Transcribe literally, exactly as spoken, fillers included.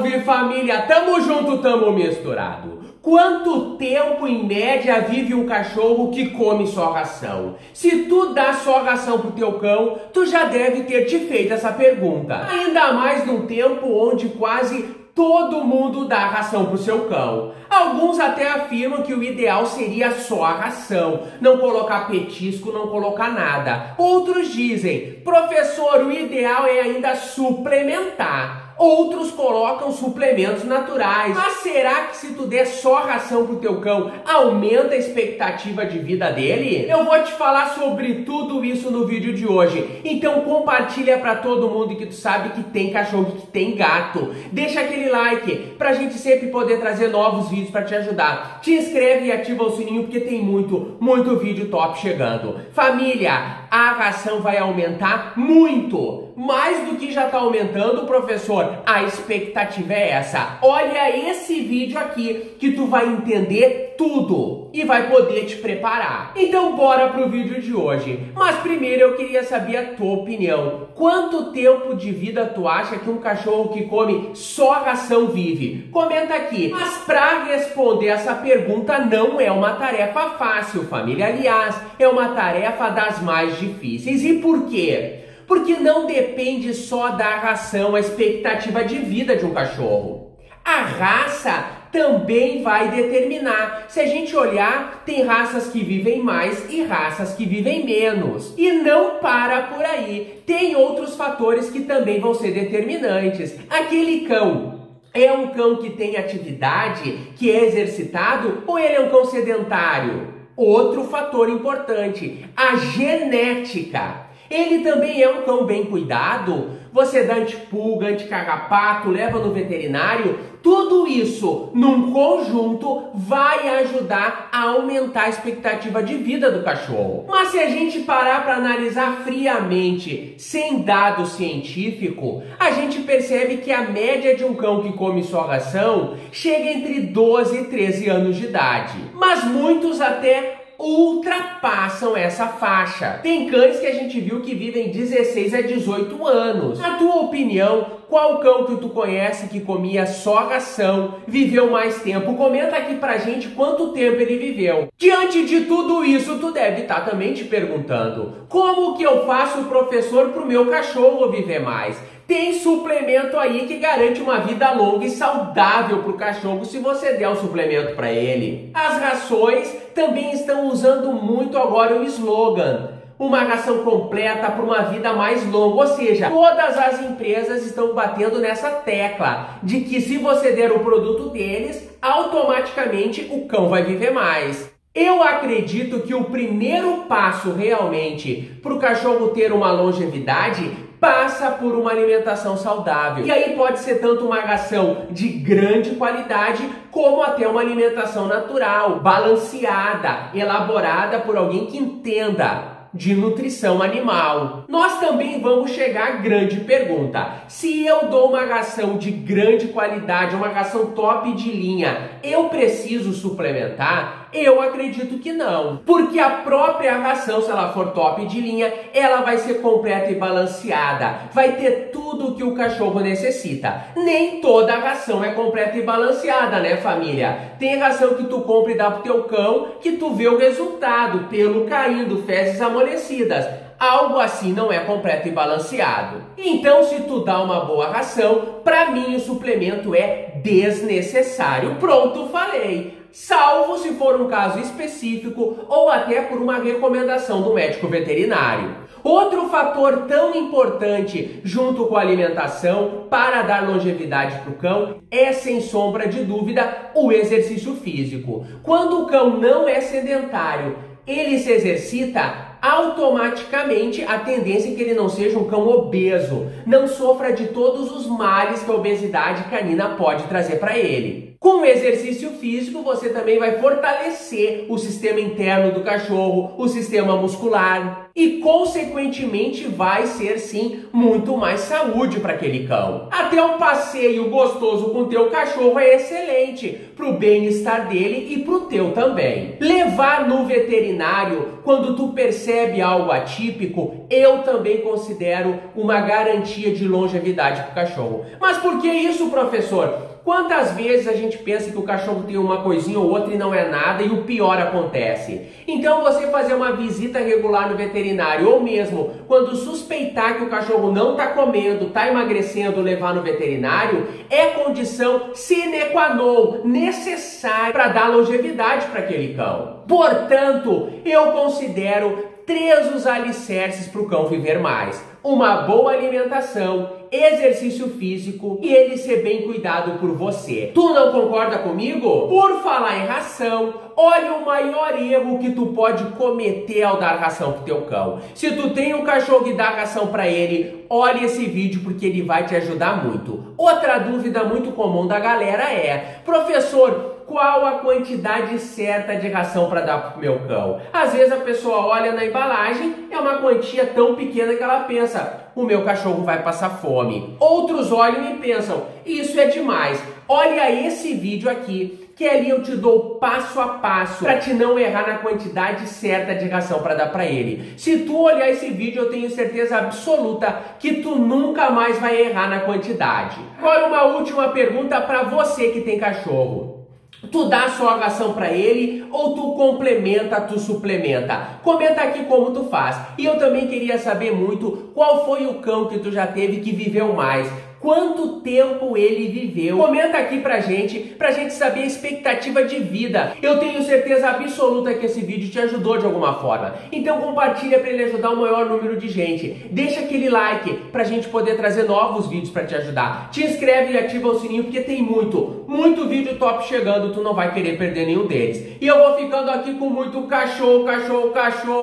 Salve família, tamo junto, tamo misturado. Quanto tempo em média vive um cachorro que come só ração? Se tu dá só ração pro teu cão, tu já deve ter te feito essa pergunta. Ainda mais num tempo onde quase todo mundo dá ração pro seu cão. Alguns até afirmam que o ideal seria só a ração, não colocar petisco, não colocar nada. Outros dizem, professor, o ideal é ainda suplementar. Outros colocam suplementos naturais. Mas será que se tu der só ração pro teu cão, aumenta a expectativa de vida dele? Eu vou te falar sobre tudo isso no vídeo de hoje. Então compartilha pra todo mundo que tu sabe que tem cachorro, que tem gato. Deixa aquele like pra gente sempre poder trazer novos vídeos pra te ajudar. Te inscreve e ativa o sininho porque tem muito, muito vídeo top chegando. Família, a ração vai aumentar muito. Mais do que já tá aumentando, professor. A expectativa é essa. Olha esse vídeo aqui que tu vai entender tudo e vai poder te preparar. Então bora pro vídeo de hoje. Mas primeiro eu queria saber a tua opinião. Quanto tempo de vida tu acha que um cachorro que come só ração vive? Comenta aqui. Mas pra responder essa pergunta não é uma tarefa fácil, família. Aliás, é uma tarefa das mais difíceis. E por quê? Porque não depende só da ração a expectativa de vida de um cachorro. A raça também vai determinar. Se a gente olhar, tem raças que vivem mais e raças que vivem menos. E não para por aí. Tem outros fatores que também vão ser determinantes. Aquele cão é um cão que tem atividade, que é exercitado, ou ele é um cão sedentário? Outro fator importante, a genética. Ele também é um cão bem cuidado, você dá antipulga, anticarrapato, leva no veterinário, tudo isso num conjunto vai ajudar a aumentar a expectativa de vida do cachorro. Mas se a gente parar para analisar friamente, sem dado científico, a gente percebe que a média de um cão que come só ração chega entre doze e treze anos de idade. Mas muitos até ultrapassam essa faixa. Tem cães que a gente viu que vivem dezesseis a dezoito anos. Na tua opinião, qual cão que tu conhece que comia só ração viveu mais tempo? Comenta aqui pra gente quanto tempo ele viveu. Diante de tudo isso, tu deve estar também te perguntando, como que eu faço, professor, pro meu cachorro viver mais? Tem suplemento aí que garante uma vida longa e saudável para o cachorro se você der um suplemento para ele. As rações também estão usando muito agora o slogan, uma ração completa para uma vida mais longa. Ou seja, todas as empresas estão batendo nessa tecla de que se você der o produto deles, automaticamente o cão vai viver mais. Eu acredito que o primeiro passo realmente para o cachorro ter uma longevidade passa por uma alimentação saudável. E aí pode ser tanto uma ração de grande qualidade, como até uma alimentação natural, balanceada, elaborada por alguém que entenda de nutrição animal. Nós também vamos chegar à grande pergunta. Se eu dou uma ração de grande qualidade, uma ração top de linha, eu preciso suplementar? Eu acredito que não, porque a própria ração, se ela for top de linha, ela vai ser completa e balanceada, vai ter tudo o que o cachorro necessita. Nem toda a ração é completa e balanceada, né, família? Tem ração que tu compra e dá pro teu cão, que tu vê o resultado, pelo caindo, fezes amolecidas. Algo assim não é completo e balanceado. Então, se tu dá uma boa ração, pra mim o suplemento é desnecessário. Pronto, falei. Salvo se for um caso específico ou até por uma recomendação do médico veterinário. Outro fator tão importante junto com a alimentação para dar longevidade para o cão é, sem sombra de dúvida, o exercício físico. Quando o cão não é sedentário, ele se exercita, automaticamente a tendência é que ele não seja um cão obeso, não sofra de todos os males que a obesidade canina pode trazer para ele. Com o exercício físico, você também vai fortalecer o sistema interno do cachorro, o sistema muscular e, consequentemente, vai ser, sim, muito mais saúde para aquele cão. Até um passeio gostoso com o teu cachorro é excelente para o bem-estar dele e para o teu também. Levar no veterinário quando tu percebe algo atípico, eu também considero uma garantia de longevidade para o cachorro. Mas por que isso, professor? Quantas vezes a gente pensa que o cachorro tem uma coisinha ou outra e não é nada e o pior acontece? Então você fazer uma visita regular no veterinário ou mesmo quando suspeitar que o cachorro não está comendo, está emagrecendo, levar no veterinário é condição sine qua non, necessária para dar longevidade para aquele cão. Portanto, eu considero três os alicerces para o cão viver mais. Uma boa alimentação, exercício físico e ele ser bem cuidado por você. Tu não concorda comigo? Por falar em ração, olha o maior erro que tu pode cometer ao dar ração pro teu cão. Se tu tem um cachorro e dá ração para ele, olha esse vídeo porque ele vai te ajudar muito. Outra dúvida muito comum da galera é: professor, qual a quantidade certa de ração para dar pro meu cão? Às vezes a pessoa olha na embalagem, é uma quantia tão pequena que ela pensa, o meu cachorro vai passar fome. Outros olham e pensam, isso é demais. Olha esse vídeo aqui, que ali eu te dou passo a passo para te não errar na quantidade certa de ração para dar para ele. Se tu olhar esse vídeo, eu tenho certeza absoluta que tu nunca mais vai errar na quantidade. Agora uma última pergunta para você que tem cachorro. Tu dá só a ração para ele ou tu complementa, tu suplementa? Comenta aqui como tu faz. E eu também queria saber muito qual foi o cão que tu já teve que viveu mais. Quanto tempo ele viveu? Comenta aqui pra gente, pra gente saber a expectativa de vida. Eu tenho certeza absoluta que esse vídeo te ajudou de alguma forma. Então compartilha pra ele ajudar o maior número de gente. Deixa aquele like pra gente poder trazer novos vídeos pra te ajudar. Te inscreve e ativa o sininho porque tem muito, muito vídeo top chegando. Tu não vai querer perder nenhum deles. E eu vou ficando aqui com muito cachorro, cachorro, cachorro.